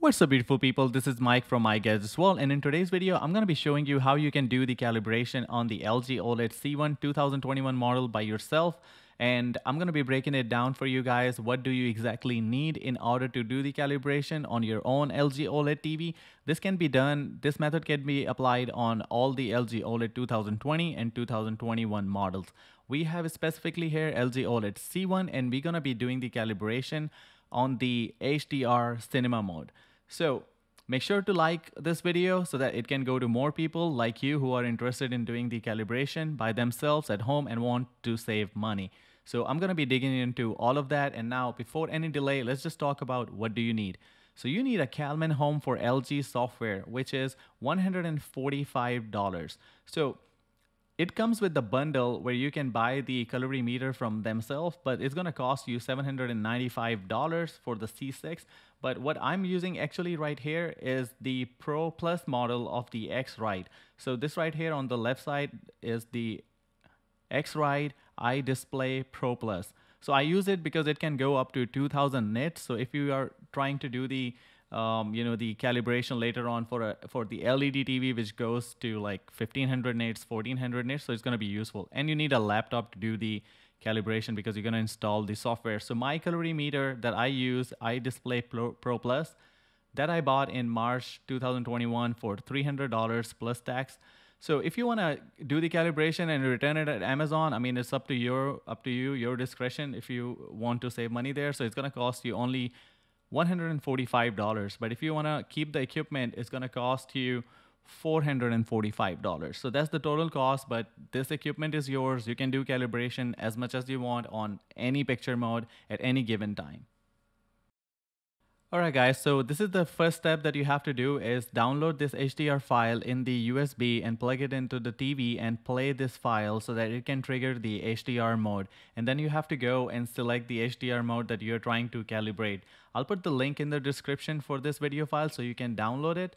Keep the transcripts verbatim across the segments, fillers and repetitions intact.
What's up beautiful people, this is Mike from MyGadgetsWorld, and in today's video I'm going to be showing you how you can do the calibration on the L G OLED C one two thousand twenty-one model by yourself, and I'm going to be breaking it down for you guys. What do you exactly need in order to do the calibration on your own L G OLED T V? This can be done, this method can be applied on all the L G OLED two thousand twenty and two thousand twenty-one models. We have specifically here L G OLED C one, and we're going to be doing the calibration on the H D R cinema mode. So make sure to like this video so that it can go to more people like you who are interested in doing the calibration by themselves at home and want to save money. So I'm going to be digging into all of that. And now, before any delay, let's just talk about what do you need. So you need a Calman home for L G software, which is one hundred forty-five dollars. So it comes with the bundle where you can buy the calorimeter from themselves, but it's going to cost you seven hundred ninety-five dollars for the C six. But what I'm using actually right here is the Pro Plus model of the X-Rite. So this right here on the left side is the X-Rite i one Display Pro Plus. So I use it because it can go up to two thousand nits. So if you are trying to do the Um, you know, the calibration later on for a, for the L E D T V, which goes to like fifteen hundred nits, fourteen hundred nits. So it's going to be useful. And you need a laptop to do the calibration because you're going to install the software. So my calorimeter that I use, i one Display Pro, Pro Plus, that I bought in March two thousand twenty-one for three hundred dollars plus tax. So if you want to do the calibration and return it at Amazon, I mean, it's up to your, up to you, your discretion if you want to save money there. So it's going to cost you only one hundred forty-five dollars, but if you want to keep the equipment, it's going to cost you four hundred forty-five dollars. So that's the total cost, but this equipment is yours. You can do calibration as much as you want on any picture mode at any given time. All right guys, so this is the first step that you have to do is download this H D R file in the U S B and plug it into the T V and play this file so that it can trigger the H D R mode. And then you have to go and select the H D R mode that you're trying to calibrate. I'll put the link in the description for this video file so you can download it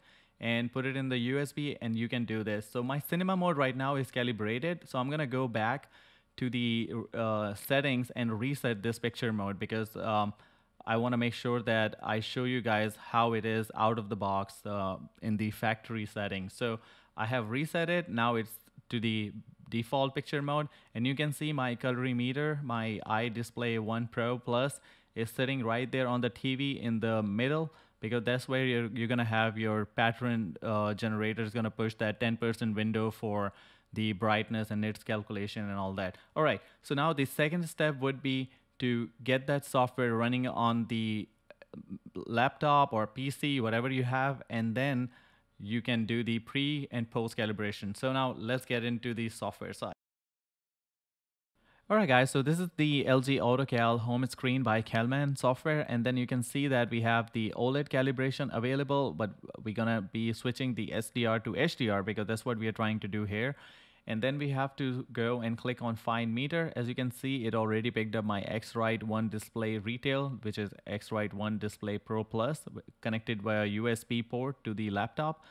and put it in the U S B and you can do this. So my cinema mode right now is calibrated. So I'm going to go back to the uh, settings and reset this picture mode because um, I want to make sure that I show you guys how it is out of the box uh, in the factory settings. So I have reset it. Now it's to the default picture mode, and you can see my calorimeter, my i one Display one Pro Plus is sitting right there on the T V in the middle, because that's where you're, you're going to have your pattern uh, generator is going to push that ten percent window for the brightness and its calculation and all that. All right. So now the second step would be to get that software running on the laptop or P C, whatever you have, and then you can do the pre and post calibration. So now let's get into the software side. All right guys, so this is the L G AutoCal home screen by Calman software, and then you can see that we have the OLED calibration available, but we're gonna be switching the S D R to H D R because that's what we are trying to do here. And then we have to go and click on Find Meter. As you can see, it already picked up my X-Rite i one Display Retail, which is X-Rite i one Display Pro Plus, connected via U S B port to the laptop.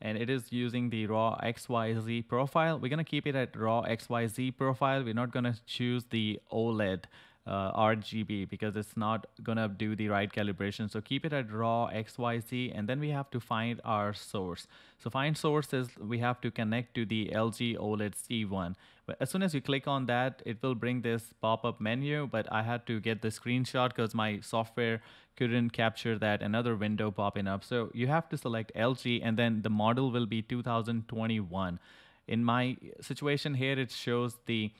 And it is using the raw X Y Z profile. We're going to keep it at raw X Y Z profile. We're not going to choose the OLED uh, R G B because it's not going to do the right calibration. So keep it at raw X Y Z, and then we have to find our source. So find source is we have to connect to the L G OLED C one. But as soon as you click on that, it will bring this pop-up menu, but I had to get the screenshot because my software couldn't capture that, another window popping up. So you have to select L G, and then the model will be two thousand twenty-one. In my situation here, it shows the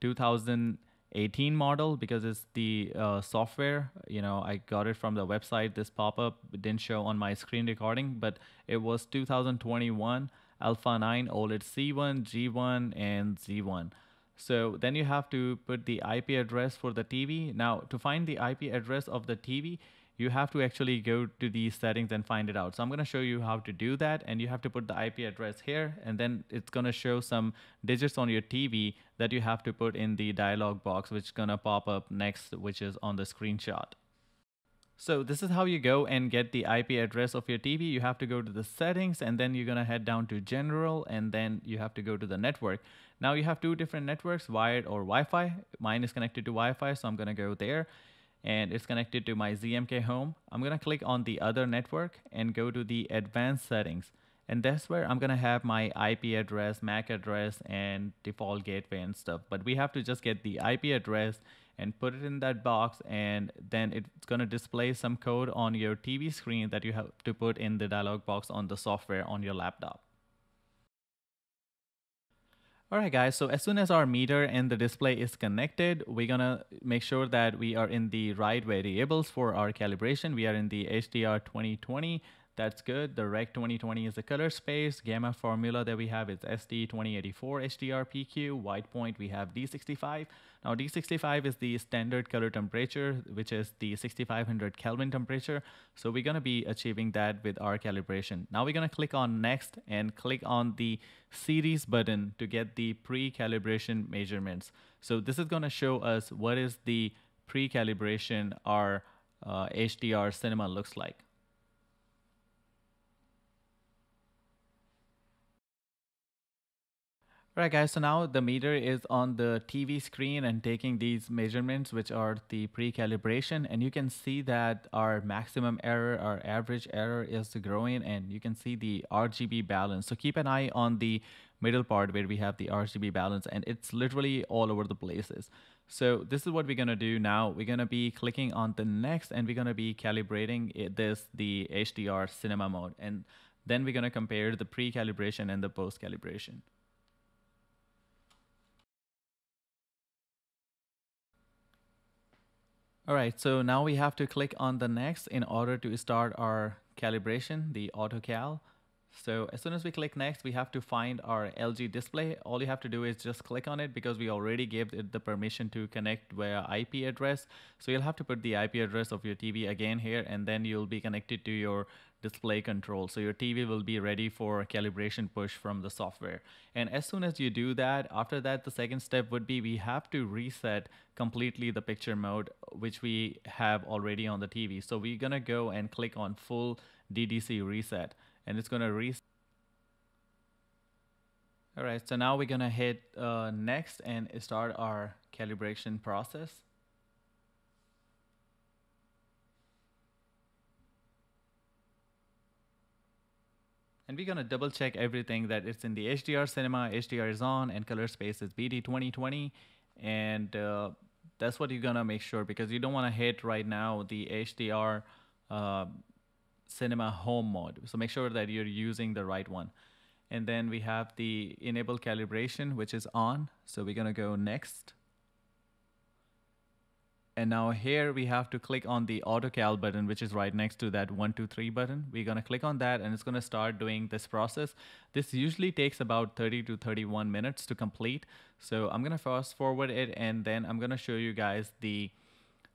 two thousand eighteen model because it's the uh, software. You know, I got it from the website. This pop-up didn't show on my screen recording, but it was two thousand twenty-one. Alpha nine OLED C one, G one, and Z one. So then you have to put the I P address for the T V. Now, to find the I P address of the T V, you have to actually go to the settings and find it out. So I'm going to show you how to do that. And you have to put the I P address here, and then it's going to show some digits on your T V that you have to put in the dialog box, which is going to pop up next, which is on the screenshot. So this is how you go and get the I P address of your T V. You have to go to the settings, and then you're going to head down to general, and then you have to go to the network. Now you have two different networks, wired or Wi-Fi. Mine is connected to Wi-Fi, so I'm going to go there. and it's connected to my Z M K home. I'm going to click on the other network and go to the advanced settings. And that's where I'm going to have my I P address, M A C address, and default gateway and stuff. But we have to just get the I P address and put it in that box, and then it's going to display some code on your T V screen that you have to put in the dialog box on the software on your laptop. Alright guys, so as soon as our meter and the display is connected, we're gonna make sure that we are in the right variables for our calibration. We are in the H D R twenty twenty, that's good. The R E C twenty twenty is the color space. Gamma formula that we have is S T twenty eighty-four H D R P Q. White point we have D sixty-five. Now D sixty-five is the standard color temperature, which is the sixty-five hundred Kelvin temperature. So we're gonna be achieving that with our calibration. Now we're gonna click on next and click on the series button to get the pre-calibration measurements. So this is gonna show us what is the pre-calibration our uh, H D R cinema looks like. Alright guys, so now the meter is on the T V screen and taking these measurements, which are the pre-calibration, and you can see that our maximum error, our average error is growing, and you can see the R G B balance. So keep an eye on the middle part where we have the R G B balance, and it's literally all over the places. So this is what we're going to do now. We're going to be clicking on the next, and we're going to be calibrating it, this, the H D R cinema mode, and then we're going to compare the pre-calibration and the post-calibration. Alright, so now we have to click on the next in order to start our calibration, the AutoCal. So as soon as we click next, we have to find our L G display. All you have to do is just click on it because we already gave it the permission to connect via I P address. So you'll have to put the I P address of your T V again here, and then you'll be connected to your display control. So your T V will be ready for calibration push from the software. And as soon as you do that, after that, the second step would be we have to reset completely the picture mode, which we have already on the T V. So we're gonna go and click on full D D C reset, and it's gonna reset. All right, so now we're gonna hit uh, next and start our calibration process. And we're going to double check everything that it's in the H D R cinema, H D R is on, and color space is B T twenty twenty. And uh, that's what you're going to make sure, because you don't want to hit right now the H D R uh, cinema home mode. So make sure that you're using the right one. And then we have the enable calibration, which is on. So we're going to go next. And now here we have to click on the AutoCal button, which is right next to that one two three button. We're going to click on that, and it's going to start doing this process. This usually takes about thirty to thirty-one minutes to complete. So I'm going to fast forward it, and then I'm going to show you guys the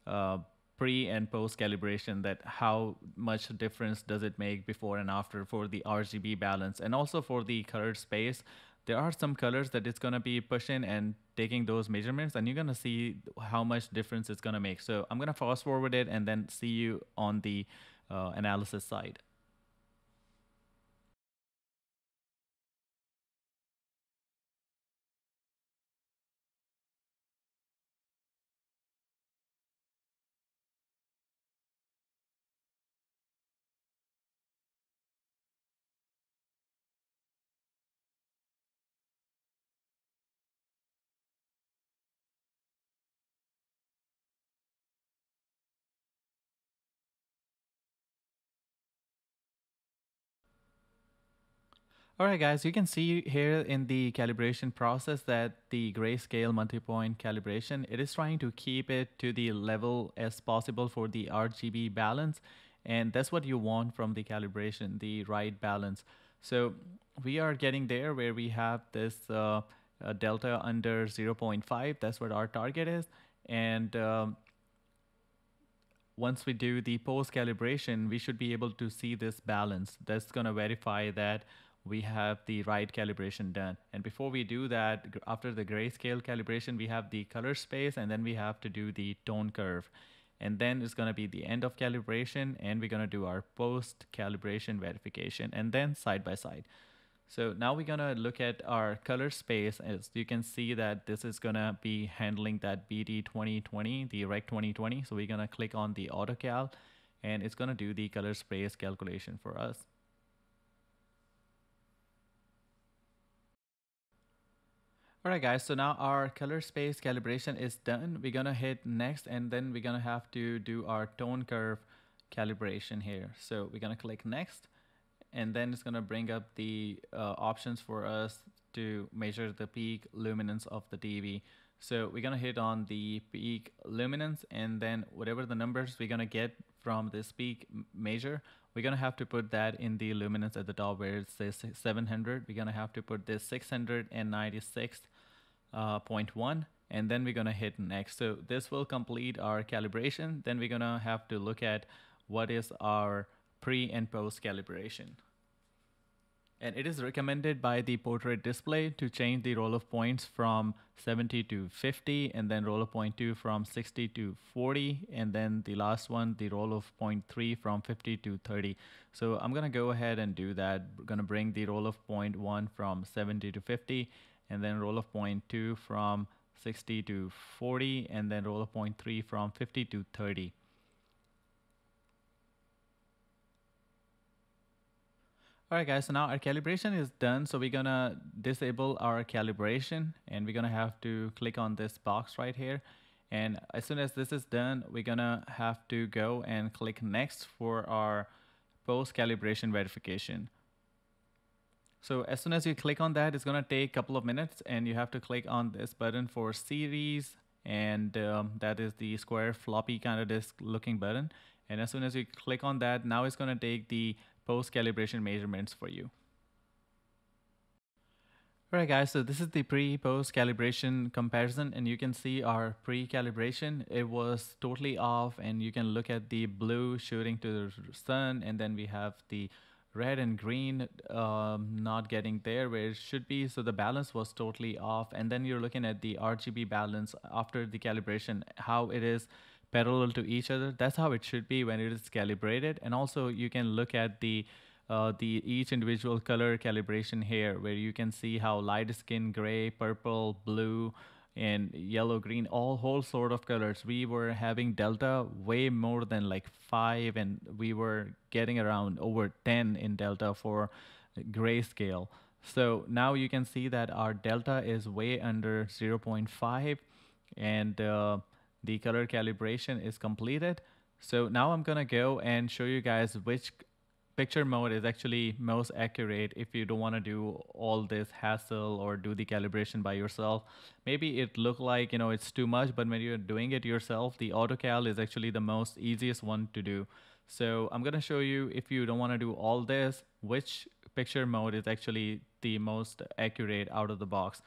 uh, pre and post calibration, that how much difference does it make before and after for the R G B balance, and also for the color space. There are some colors that it's going to be pushing and taking those measurements, and you're going to see how much difference it's going to make. So I'm going to fast forward it and then see you on the uh, analysis side. Alright guys, you can see here in the calibration process that the grayscale multi-point calibration, it is trying to keep it to the level as possible for the R G B balance, and that's what you want from the calibration, the right balance. So we are getting there where we have this uh, uh, delta under zero point five, that's what our target is. And um, once we do the post calibration, we should be able to see this balance. That's going to verify that we have the right calibration done. And before we do that, after the grayscale calibration, we have the color space, and then we have to do the tone curve. And then it's gonna be the end of calibration, and we're gonna do our post calibration verification, and then side by side. So now we're gonna look at our color space. As you can see that this is gonna be handling that B T twenty twenty, the R E C twenty twenty. So we're gonna click on the AutoCal and it's gonna do the color space calculation for us. Alright guys, so now our color space calibration is done. We're gonna hit next and then we're gonna have to do our tone curve calibration here. So we're gonna click next. And then it's going to bring up the uh, options for us to measure the peak luminance of the T V. So we're going to hit on the peak luminance, and then whatever the numbers we're going to get from this peak measure, we're going to have to put that in the luminance at the top where it says seven hundred. We're going to have to put this six hundred ninety-six point one, uh, and then we're going to hit next. So this will complete our calibration. Then we're going to have to look at what is our pre and post calibration. And it is recommended by the portrait display to change the roll of points from seventy to fifty, and then roll of point two from sixty to forty, and then the last one, the roll of point three from fifty to thirty. So I'm gonna go ahead and do that. We're gonna bring the roll of point one from seventy to fifty, and then roll of point two from sixty to forty, and then roll of point three from fifty to thirty. Alright guys, so now our calibration is done. So we're gonna disable our calibration and we're gonna have to click on this box right here. And as soon as this is done, we're gonna have to go and click next for our post calibration verification. So as soon as you click on that, it's gonna take a couple of minutes and you have to click on this button for series, and um, that is the square floppy kind of disk looking button. And as soon as you click on that, now it's gonna take the post calibration measurements for you. Alright guys, so this is the pre-post calibration comparison, and you can see our pre-calibration, it was totally off, and you can look at the blue shooting to the sun, and then we have the red and green um, not getting there where it should be. So the balance was totally off, and then you're looking at the R G B balance after the calibration, how it is parallel to each other. That's how it should be when it is calibrated. And also you can look at the uh, the each individual color calibration here, where you can see how light skin, gray, purple, blue, and yellow, green, all whole sort of colors. We were having Delta way more than like five, and we were getting around over ten in Delta for grayscale. So now you can see that our Delta is way under zero point five, and uh, the color calibration is completed. So now I'm gonna go and show you guys which picture mode is actually most accurate if you don't want to do all this hassle or do the calibration by yourself. Maybe it look like, you know, it's too much, but when you're doing it yourself, the AutoCal is actually the most easiest one to do. So I'm gonna show you, if you don't want to do all this, which picture mode is actually the most accurate out of the box.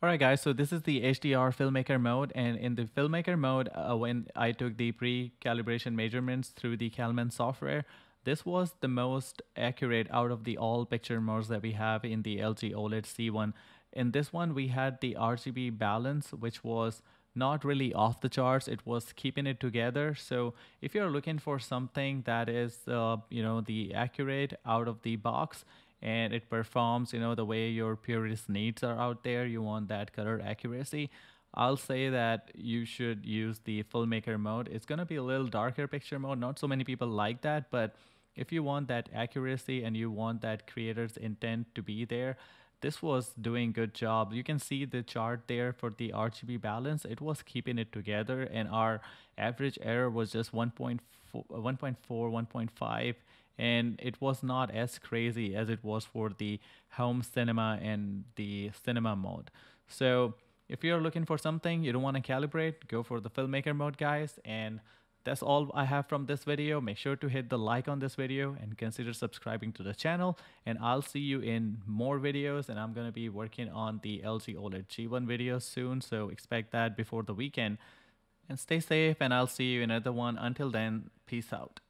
Alright guys, so this is the H D R filmmaker mode, and in the filmmaker mode, uh, when I took the pre-calibration measurements through the Calman software, this was the most accurate out of the all picture modes that we have in the L G OLED C one. In this one, we had the R G B balance, which was not really off the charts. It was keeping it together. So if you're looking for something that is, uh, you know, the accurate out of the box, and it performs, you know, the way your purist needs are out there, you want that color accuracy, I'll say that you should use the filmmaker mode. It's going to be a little darker picture mode. Not so many people like that, but if you want that accuracy and you want that creator's intent to be there, this was doing good job. You can see the chart there for the R G B balance. It was keeping it together, and our average error was just one point four, one point five. And it was not as crazy as it was for the home cinema and the cinema mode. So if you're looking for something you don't want to calibrate, go for the filmmaker mode guys. And that's all I have from this video. Make sure to hit the like on this video and consider subscribing to the channel. And I'll see you in more videos, and I'm going to be working on the L G OLED G one video soon. So expect that before the weekend, and stay safe, and I'll see you in another one. Until then, peace out.